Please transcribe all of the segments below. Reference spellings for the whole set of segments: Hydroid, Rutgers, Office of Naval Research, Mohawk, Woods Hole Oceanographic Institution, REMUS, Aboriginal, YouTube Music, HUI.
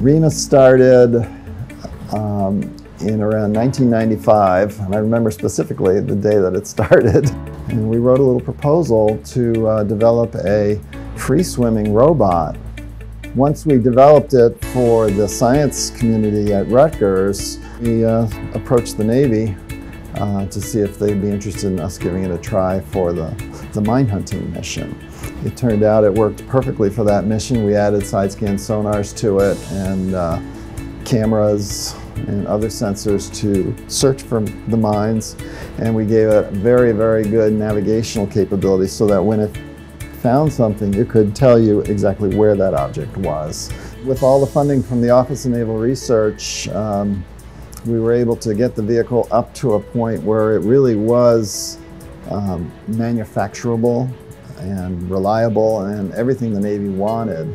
REMUS started in around 1995, and I remember specifically the day that it started. And we wrote a little proposal to develop a free-swimming robot. Once we developed it for the science community at Rutgers, we approached the Navy to see if they'd be interested in us giving it a try for the mine hunting mission. It turned out it worked perfectly for that mission. We added side-scan sonars to it and cameras and other sensors to search for the mines. And we gave it very, very good navigational capability so that when it found something, it could tell you exactly where that object was. With all the funding from the Office of Naval Research, we were able to get the vehicle up to a point where it really was manufacturable and reliable and everything the Navy wanted.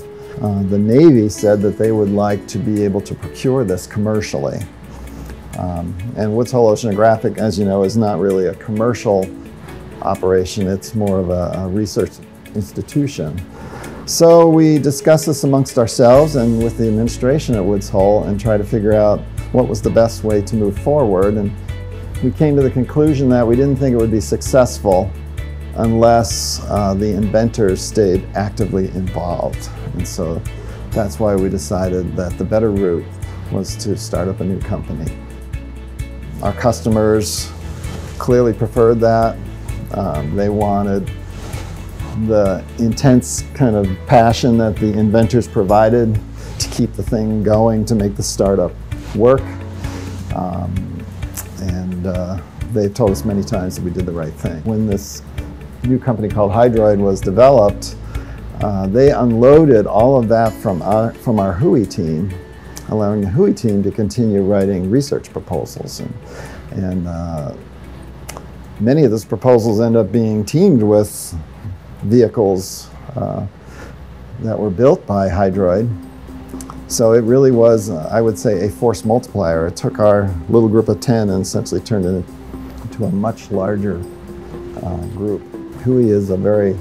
The Navy said that they would like to be able to procure this commercially. And Woods Hole Oceanographic, as you know, is not really a commercial operation. It's more of a research institution. So we discussed this amongst ourselves and with the administration at Woods Hole and tried to figure out what was the best way to move forward. And we came to the conclusion that we didn't think it would be successful unless the inventors stayed actively involved. And so that's why we decided that the better route was to start up a new company. Our customers clearly preferred that. They wanted the intense kind of passion that the inventors provided to keep the thing going, to make the startup work. They've told us many times that we did the right thing. When this new company called Hydroid was developed, they unloaded all of that from our HUI team, allowing the HUI team to continue writing research proposals. And many of those proposals end up being teamed with vehicles that were built by Hydroid. So it really was, I would say, a force multiplier. It took our little group of 10 and essentially turned it into a much larger group. HUI is a very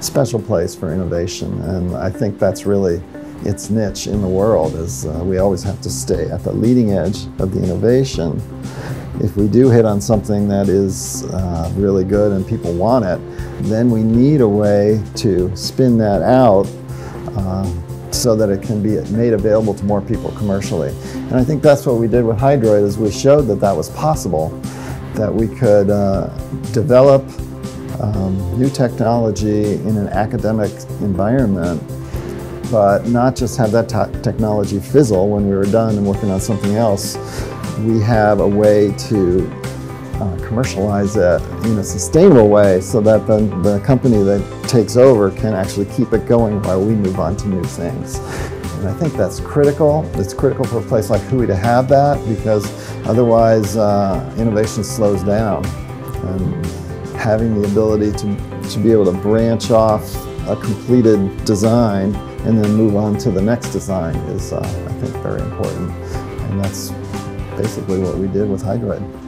special place for innovation, and I think that's really its niche in the world, is we always have to stay at the leading edge of the innovation. If we do hit on something that is really good and people want it, then we need a way to spin that out so that it can be made available to more people commercially. And I think that's what we did with Hydroid, is we showed that that was possible, that we could develop new technology in an academic environment, but not just have that technology fizzle when we were done and working on something else. We have a way to commercialize it in a sustainable way so that the company that takes over can actually keep it going while we move on to new things. And I think that's critical. It's critical for a place like HUI to have that, because otherwise innovation slows down. And having the ability to be able to branch off a completed design and then move on to the next design is, I think, very important. And that's basically what we did with Hydroid.